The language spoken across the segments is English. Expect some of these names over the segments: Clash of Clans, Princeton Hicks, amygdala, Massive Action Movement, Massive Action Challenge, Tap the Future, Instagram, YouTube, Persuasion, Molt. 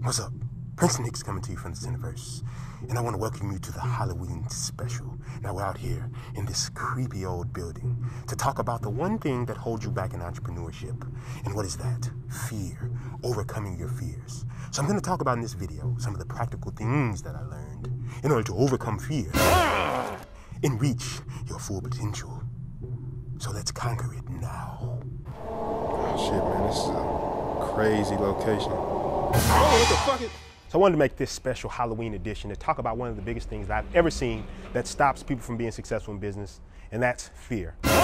What's up? Princeton Hicks coming to you from the universe, and I want to welcome you to the Halloween special. Now we're out here in this creepy old building to talk about the one thing that holds you back in entrepreneurship. And what is that? Fear. Overcoming your fears. So I'm going to talk about in this video some of the practical things that I learned in order to overcome fear and reach your full potential. So let's conquer it now. Oh shit, man, this is a crazy location. Oh, what the fuck? So I wanted to make this special Halloween edition to talk about one of the biggest things that I've ever seen that stops people from being successful in business, and that's fear. And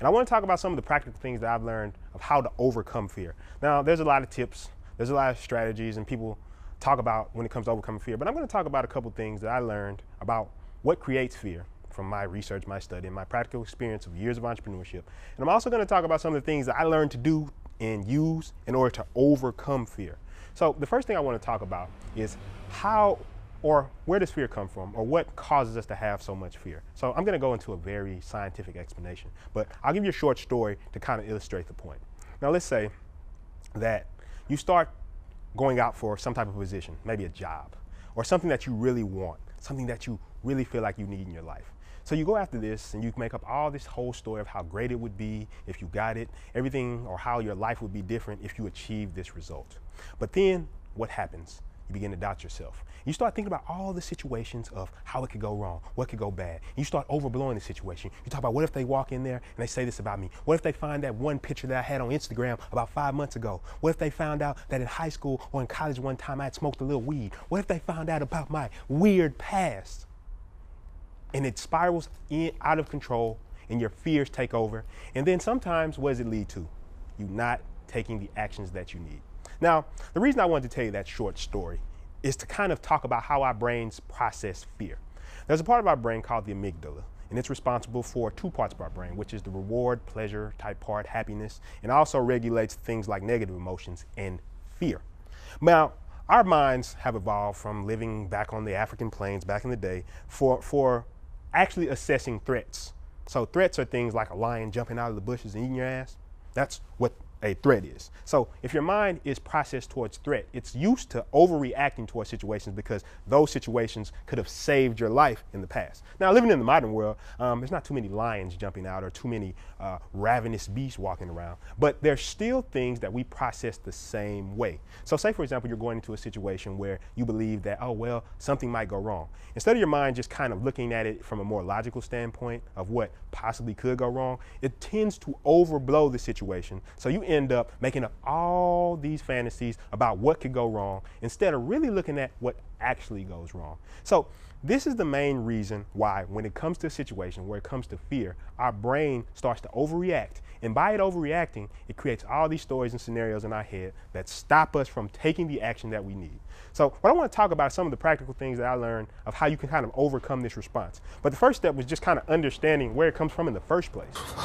I want to talk about some of the practical things that I've learned of how to overcome fear. Now, there's a lot of tips, there's a lot of strategies, and people talk about when it comes to overcoming fear, but I'm going to talk about a couple things that I learned about what creates fear from my research, my study, and my practical experience of years of entrepreneurship. And I'm also going to talk about some of the things that I learned to do and use in order to overcome fear. So the first thing I want to talk about is how or where does fear come from, or what causes us to have so much fear. So I'm going to go into a very scientific explanation, but I'll give you a short story to kind of illustrate the point. Now let's say that you start going out for some type of position, maybe a job, or something that you really want, something that you really feel like you need in your life. So you go after this and you make up all this whole story of how great it would be if you got it, everything, or how your life would be different if you achieved this result. But then what happens? You begin to doubt yourself. You start thinking about all the situations of how it could go wrong, what could go bad. You start overblowing the situation. You talk about, what if they walk in there and they say this about me? What if they find that one picture that I had on Instagram about 5 months ago? What if they found out that in high school or in college one time I had smoked a little weed? What if they found out about my weird past? And it spirals out of control, and your fears take over. And then sometimes, what does it lead to? You not taking the actions that you need. Now, the reason I wanted to tell you that short story is to kind of talk about how our brains process fear. There's a part of our brain called the amygdala, and it's responsible for two parts of our brain, which is the reward, pleasure type part, happiness, and also regulates things like negative emotions and fear. Now, our minds have evolved from living back on the African plains back in the day for actually assessing threats. So threats are things like a lion jumping out of the bushes and eating your ass. That's what a threat is. So if your mind is processed towards threat, it's used to overreacting towards situations because those situations could have saved your life in the past. Now, living in the modern world, there's not too many lions jumping out or too many ravenous beasts walking around, but there's still things that we process the same way. So say, for example, you're going into a situation where you believe that, oh, well, something might go wrong. Instead of your mind just kind of looking at it from a more logical standpoint of what possibly could go wrong, it tends to overblow the situation. So you end up making up all these fantasies about what could go wrong instead of really looking at what actually goes wrong. So this is the main reason why when it comes to a situation, where it comes to fear, our brain starts to overreact. And by it overreacting, it creates all these stories and scenarios in our head that stop us from taking the action that we need. So what I want to talk about is some of the practical things that I learned of how you can kind of overcome this response. But the first step was just kind of understanding where it comes from in the first place. I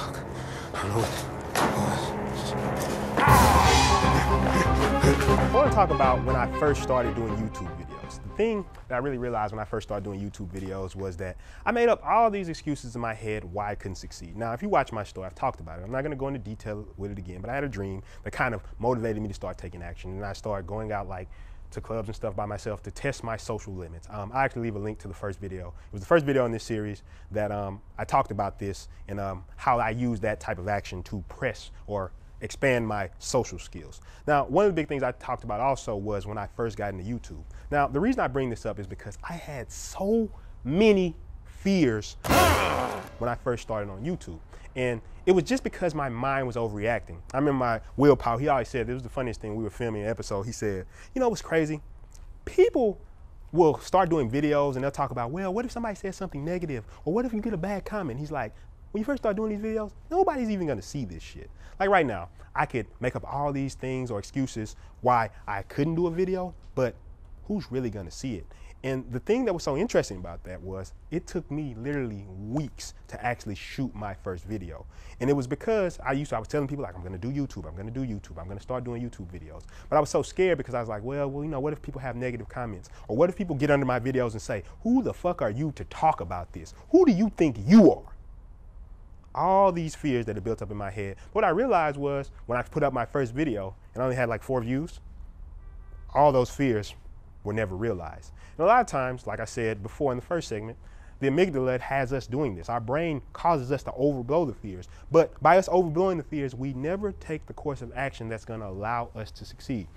want to talk about when I first started doing YouTube videos. The thing that I really realized when I first started doing YouTube videos was that I made up all these excuses in my head why I couldn't succeed. Now, if you watch my story, I've talked about it. I'm not going to go into detail with it again, but I had a dream that kind of motivated me to start taking action, and I started going out like to clubs and stuff by myself to test my social limits. I actually leave a link to the first video. It was the first video in this series that I talked about this and how I used that type of action to press or expand my social skills. Now, one of the big things I talked about also was when I first got into YouTube. Now, the reason I bring this up is because I had so many fears when I first started on YouTube. And it was just because my mind was overreacting. I remember my willpower, he always said, it was the funniest thing, we were filming an episode, he said, you know what's crazy? People will start doing videos and they'll talk about, well, what if somebody says something negative? Or what if you get a bad comment? He's like, when you first start doing these videos, nobody's even gonna see this shit. Like right now, I could make up all these things or excuses why I couldn't do a video, but who's really gonna see it? And the thing that was so interesting about that was it took me literally weeks to actually shoot my first video. And it was because I was telling people like, I'm going to do YouTube, I'm going to do YouTube, I'm going to start doing YouTube videos. But I was so scared because I was like, well, you know, what if people have negative comments? Or what if people get under my videos and say, who the fuck are you to talk about this? Who do you think you are? All these fears that had built up in my head. What I realized was when I put up my first video and I only had like 4 views, all those fears were never realized. And a lot of times, like I said before in the first segment, the amygdala has us doing this. Our brain causes us to overblow the fears. But by us overblowing the fears, we never take the course of action that's going to allow us to succeed.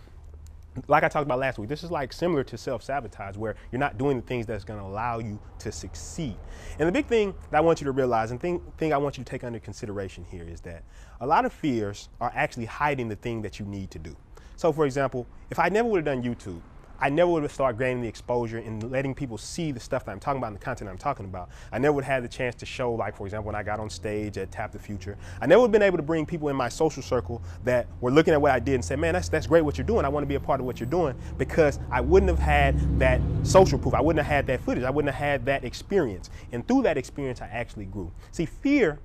Like I talked about last week, this is like similar to self-sabotage, where you're not doing the things that's going to allow you to succeed. And the big thing that I want you to realize, and thing I want you to take under consideration here, is that a lot of fears are actually hiding the thing that you need to do. So for example, if I never would have done YouTube, I never would have started gaining the exposure and letting people see the stuff that I'm talking about and the content I'm talking about. I never would have had the chance to show, like, for example, when I got on stage at Tap the Future, I never would have been able to bring people in my social circle that were looking at what I did and say, man, that's great what you're doing. I want to be a part of what you're doing, because I wouldn't have had that social proof. I wouldn't have had that footage. I wouldn't have had that experience. And through that experience, I actually grew. See, fear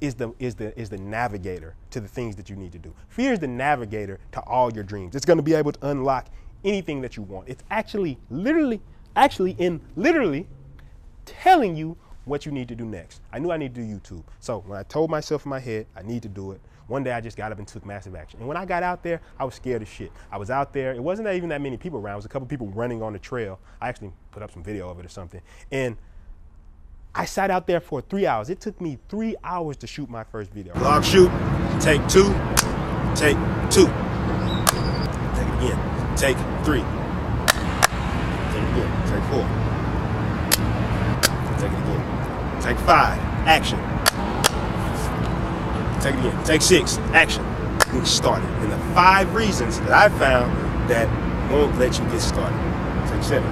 is the navigator to the things that you need to do. Fear is the navigator to all your dreams. It's going to be able to unlock anything that you want. It's actually literally telling you what you need to do next. I knew I needed to do YouTube. So when I told myself in my head, I need to do it, one day I just got up and took massive action. And when I got out there, I was scared as shit. I was out there. It wasn't even that many people around. It was a couple people running on the trail. I actually put up some video of it or something. And I sat out there for 3 hours. It took me 3 hours to shoot my first video. Vlog shoot, take two, take two. Take it again. Take three. Take it again. Take four. Take it again. Take five. Action. Take it again. Take six. Action. Get started. And the 5 reasons that I found that won't let you get started. Take 7.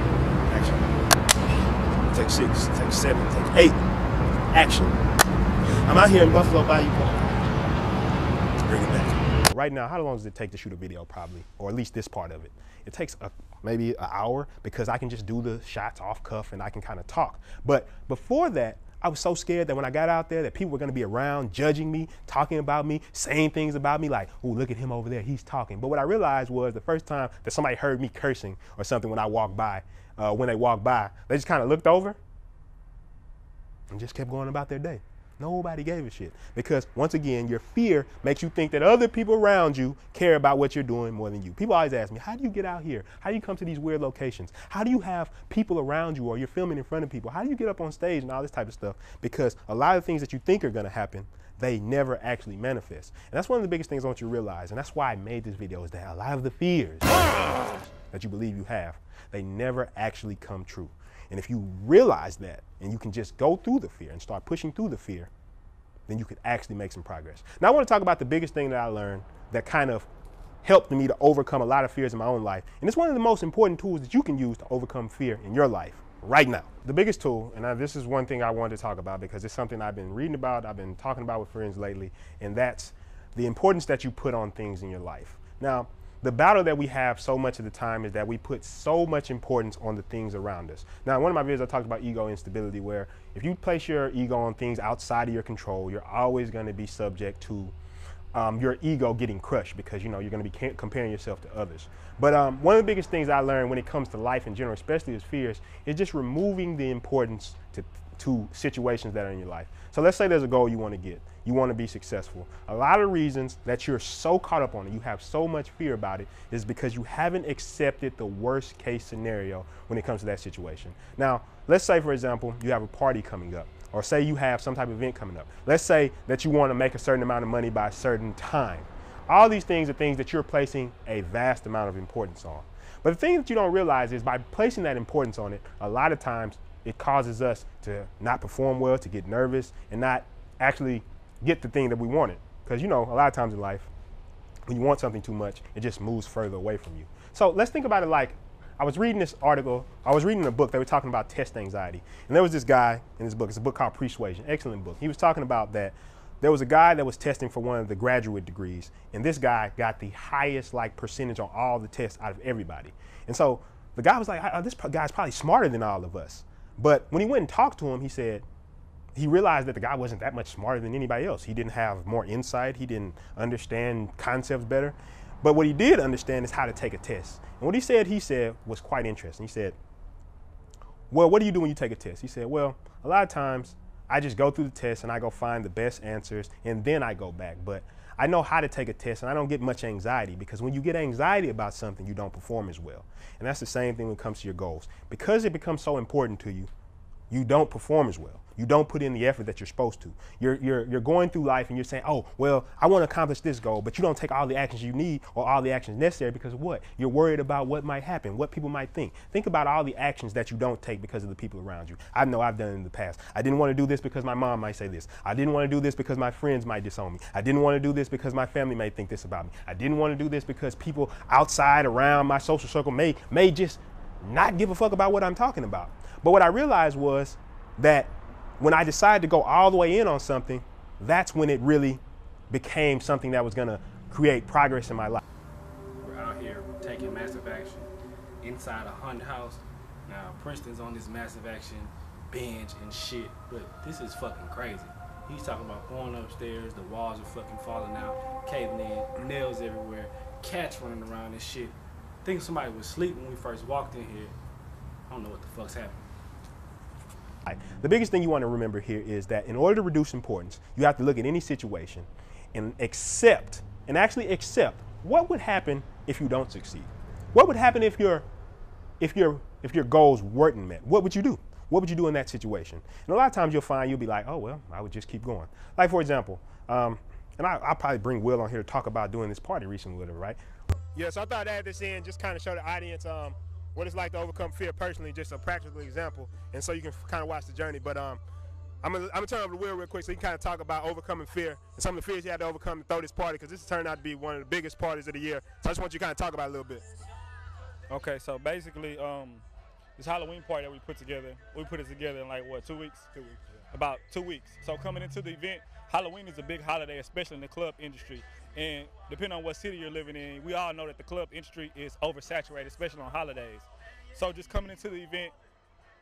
Action. Take 6. Take 7. Take 8. Action. I'm out here in Buffalo Bayou Park. Let's bring it back. Right now, how long does it take to shoot a video, probably, or at least this part of it? It takes maybe an hour, because I can just do the shots off cuff and I can kind of talk. But before that, I was so scared that when I got out there that people were going to be around judging me, talking about me, saying things about me like, oh, look at him over there, he's talking. But what I realized was the first time that somebody heard me cursing or something when I walked by, they just kind of looked over and just kept going about their day. Nobody gave a shit, because once again, your fear makes you think that other people around you care about what you're doing more than you. People always ask me, how do you get out here? How do you come to these weird locations? How do you have people around you, or you're filming in front of people? How do you get up on stage and all this type of stuff? Because a lot of things that you think are going to happen, they never actually manifest. And that's one of the biggest things I want you to realize. And that's why I made this video, is that a lot of the fears that you believe you have, they never actually come true. And if you realize that, and you can just go through the fear and start pushing through the fear, then you could actually make some progress. Now I want to talk about the biggest thing that I learned that kind of helped me to overcome a lot of fears in my own life. And it's one of the most important tools that you can use to overcome fear in your life right now. The biggest tool, and this is one thing I wanted to talk about because it's something I've been reading about, I've been talking about with friends lately, and that's the importance that you put on things in your life. Now, the battle that we have so much of the time is that we put so much importance on the things around us. Now, in one of my videos, I talked about ego instability, where if you place your ego on things outside of your control, you're always going to be subject to your ego getting crushed, because, you know, you're going to be comparing yourself to others. But one of the biggest things I learned when it comes to life in general, especially as fears, is just removing the importance to situations that are in your life. So let's say there's a goal you want to get. You want to be successful. A lot of reasons that you're so caught up on it, you have so much fear about it, is because you haven't accepted the worst case scenario when it comes to that situation. Now, let's say, for example, you have a party coming up, or say you have some type of event coming up. Let's say that you want to make a certain amount of money by a certain time. All these things are things that you're placing a vast amount of importance on. But the thing that you don't realize is by placing that importance on it, a lot of times it causes us to not perform well, to get nervous, and not actually get the thing that we wanted. Because, you know, a lot of times in life, when you want something too much, it just moves further away from you. So let's think about it like, I was reading this article, I was reading a book, they were talking about test anxiety. And there was this guy in this book, it's a book called Persuasion, excellent book. He was talking about that there was a guy that was testing for one of the graduate degrees, and this guy got the highest percentage on all the tests out of everybody. And so the guy was like, this guy's probably smarter than all of us. But when he went and talked to him, he said, he realized that the guy wasn't that much smarter than anybody else. He didn't have more insight. He didn't understand concepts better. But what he did understand is how to take a test. And what he said was quite interesting. He said, well, what do you do when you take a test? He said, well, a lot of times I just go through the test and I go find the best answers and then I go back. But I know how to take a test and I don't get much anxiety, because when you get anxiety about something, you don't perform as well. And that's the same thing when it comes to your goals. Because it becomes so important to you, you don't perform as well. You don't put in the effort that you're supposed to. You're going through life and you're saying, oh, well, I want to accomplish this goal, but you don't take all the actions you need or all the actions necessary because of what? You're worried about what might happen, what people might think. Think about all the actions that you don't take because of the people around you. I know I've done it in the past. I didn't want to do this because my mom might say this. I didn't want to do this because my friends might disown me. I didn't want to do this because my family may think this about me. I didn't want to do this because people outside around my social circle may just not give a fuck about what I'm talking about. But what I realized was that when I decided to go all the way in on something, that's when it really became something that was going to create progress in my life. We're out here taking massive action inside a haunted house. Now, Princeton's on this massive action binge and shit, but this is fucking crazy. He's talking about going upstairs, the walls are fucking falling out, caving in, nails everywhere, cats running around and shit. I think somebody was asleep when we first walked in here. I don't know what the fuck's happening. The biggest thing you want to remember here is that in order to reduce importance, you have to look at any situation and actually accept what would happen if you don't succeed. What would happen if your goals weren't met? What would you do? What would you do in that situation? And a lot of times you'll be like, oh, well, I would just keep going. Like, for example, and I'll probably bring Will on here to talk about doing this party recently, whatever, right? Yeah, so I thought I'd add this in, just kind of show the audience what it's like to overcome fear personally, just a practical example, and so you can kind of watch the journey. But I'm gonna turn over to Will real quick so he can kind of talk about overcoming fear and some of the fears you had to overcome to throw this party, because this turned out to be one of the biggest parties of the year. So I just want you to kind of talk about it a little bit. Okay, so basically, this Halloween party that we put together, in like, what, 2 weeks? 2 weeks. Yeah. About 2 weeks. So coming into the event, Halloween is a big holiday, especially in the club industry. And depending on what city you're living in, we all know that the club industry is oversaturated, especially on holidays. So just coming into the event,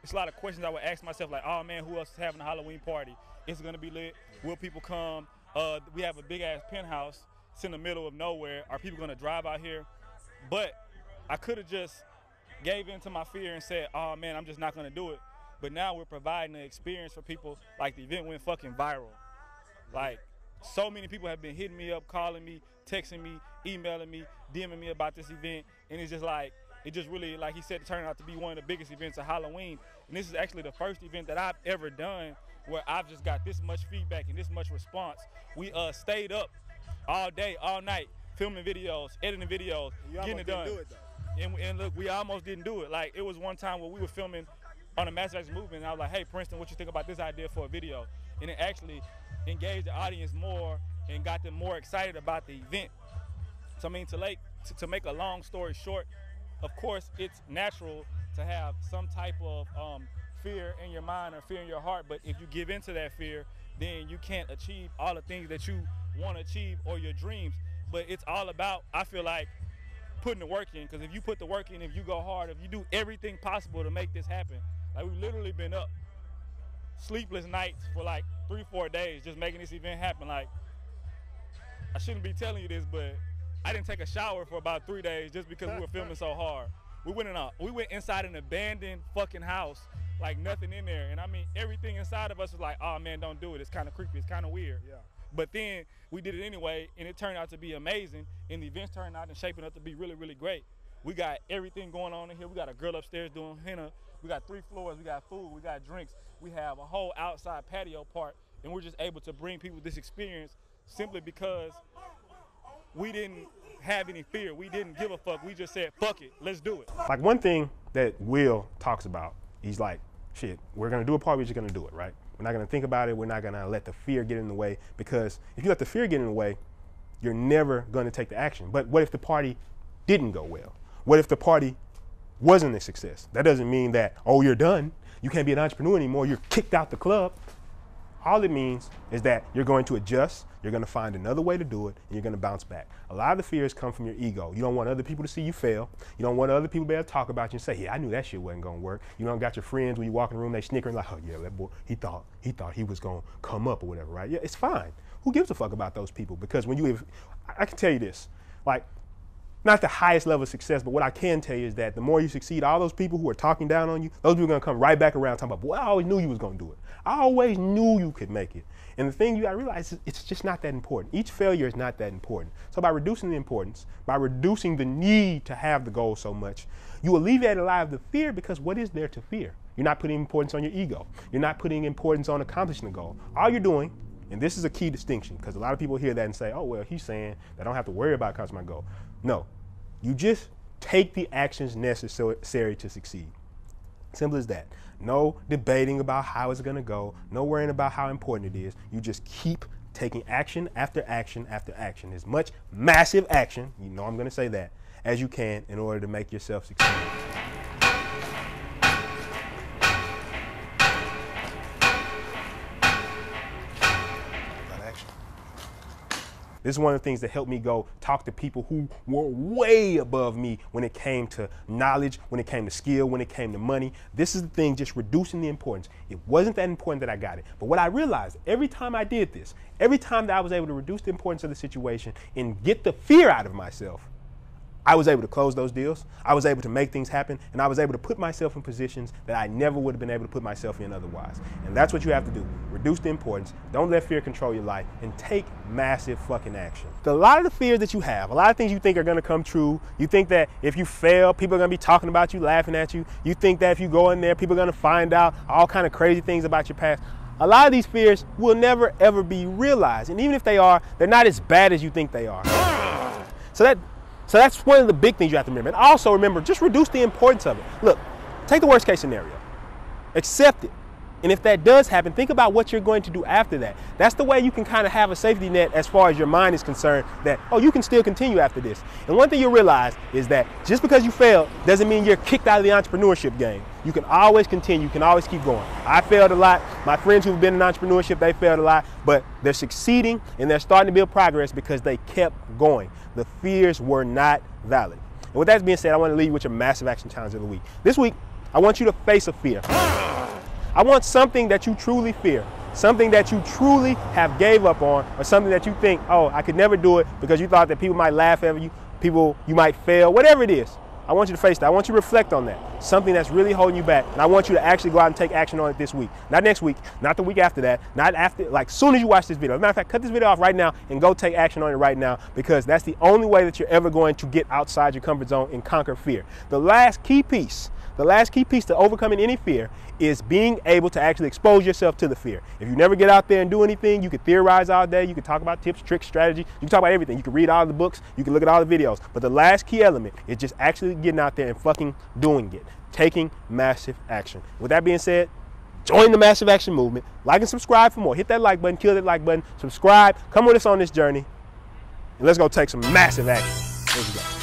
it's a lot of questions I would ask myself, like, oh man, who else is having a Halloween party? Is it gonna be lit? Will people come? We have a big ass penthouse. It's in the middle of nowhere. Are people gonna drive out here? But I could have just gave in to my fear and said, oh man, I'm just not gonna do it. But now we're providing an experience for people. Like, the event went fucking viral. Like, so many people have been hitting me up, calling me, texting me, emailing me, DMing me about this event. And it's just like, it just really, like he said, it turned out to be one of the biggest events of Halloween. And this is actually the first event that I've ever done where I've just got this much feedback and this much response. We stayed up all day, all night, filming videos, editing videos, getting it done. And look, we almost didn't do it. Like, it was one time where we were filming on the Massive Action Movement, and I was like, hey, Princeton, what you think about this idea for a video? And it actually engaged the audience more and got them more excited about the event. So I mean, to make a long story short, of course it's natural to have some type of fear in your mind or fear in your heart, but if you give into that fear, then you can't achieve all the things that you want to achieve or your dreams. But it's all about, I feel like, putting the work in, because if you put the work in, if you go hard, if you do everything possible to make this happen, like, we've literally been up sleepless nights for like 3-4 days just making this event happen. Like, I shouldn't be telling you this, but I didn't take a shower for about 3 days just because we were filming so hard. We went inside an abandoned fucking house, like nothing in there, and I mean, everything inside of us was like, oh man, don't do it, it's kind of creepy, it's kind of weird. Yeah. But then we did it anyway, and it turned out to be amazing, and the events turned out and shaping up to be really, really great. We got everything going on in here. We got a girl upstairs doing henna. We got 3 floors, we got food, we got drinks. We have a whole outside patio part, and we're just able to bring people this experience simply because we didn't have any fear. We didn't give a fuck. We just said, fuck it, let's do it. Like, one thing that Will talks about, he's like, shit, we're gonna do a party, we're just gonna do it, right? We're not gonna think about it, we're not gonna let the fear get in the way, because if you let the fear get in the way, you're never gonna take the action. But what if the party didn't go well? What if the party wasn't a success? That doesn't mean that, oh, you're done, you can't be an entrepreneur anymore, you're kicked out the club. All it means is that you're going to adjust, you're going to find another way to do it, and you're going to bounce back. A lot of the fears come from your ego. You don't want other people to see you fail. You don't want other people to be able to talk about you and say, yeah, I knew that shit wasn't going to work. You don't got your friends, when you walk in the room, they snickering like, oh yeah, that boy, he thought he was going to come up or whatever, right? Yeah, it's fine. Who gives a fuck about those people? Because when you, I can tell you this, like, not the highest level of success, but what I can tell you is that the more you succeed, all those people who are talking down on you, those people are gonna come right back around talking about, boy, I always knew you was gonna do it. I always knew you could make it. And the thing I realize is it's just not that important. Each failure is not that important. So by reducing the importance, by reducing the need to have the goal so much, you alleviate a lot of the fear, because what is there to fear? You're not putting importance on your ego. You're not putting importance on accomplishing the goal. All you're doing, and this is a key distinction, because a lot of people hear that and say, oh, well, he's saying that I don't have to worry about accomplishing my goal. No, you just take the actions necessary to succeed. Simple as that. No debating about how it's going to go. No worrying about how important it is. You just keep taking action after action after action. As much massive action, you know I'm going to say that, as you can in order to make yourself succeed. This is one of the things that helped me go talk to people who were way above me when it came to knowledge, when it came to skill, when it came to money. This is the thing, just reducing the importance. It wasn't that important that I got it. But what I realized every time I did this, every time that I was able to reduce the importance of the situation and get the fear out of myself, I was able to close those deals, I was able to make things happen, and I was able to put myself in positions that I never would have been able to put myself in otherwise. And that's what you have to do. Reduce the importance, don't let fear control your life, and take massive fucking action. A lot of the fears that you have, a lot of things you think are gonna come true, you think that if you fail, people are gonna be talking about you, laughing at you, you think that if you go in there, people are gonna find out all kind of crazy things about your past. A lot of these fears will never ever be realized, and even if they are, they're not as bad as you think they are. So that's one of the big things you have to remember. And also remember, just reduce the importance of it. Look, take the worst case scenario, accept it. And if that does happen, think about what you're going to do after that. That's the way you can kind of have a safety net as far as your mind is concerned, that, oh, you can still continue after this. And one thing you'll realize is that just because you failed doesn't mean you're kicked out of the entrepreneurship game. You can always continue, you can always keep going. I failed a lot. My friends who've been in entrepreneurship, they failed a lot, but they're succeeding and they're starting to build progress because they kept going. The fears were not valid. And with that being said, I want to leave you with your massive action challenge of the week. This week, I want you to face a fear. I want something that you truly fear, something that you truly have gave up on, or something that you think, oh, I could never do it because you thought that people might laugh at you, you might fail, whatever it is. I want you to face that. I want you to reflect on that, something that's really holding you back. And I want you to actually go out and take action on it this week. Not next week, not the week after that, not after, like soon as you watch this video. As a matter of fact, cut this video off right now and go take action on it right now, because that's the only way that you're ever going to get outside your comfort zone and conquer fear. The last key piece to overcoming any fear is being able to actually expose yourself to the fear. If you never get out there and do anything, you can theorize all day, you can talk about tips, tricks, strategy, you can talk about everything. You can read all the books, you can look at all the videos, but the last key element is just actually getting out there and fucking doing it, taking massive action. With that being said, join the Massive Action Movement, like and subscribe for more. Hit that like button, kill that like button, subscribe, come with us on this journey, and let's go take some massive action. Let's go.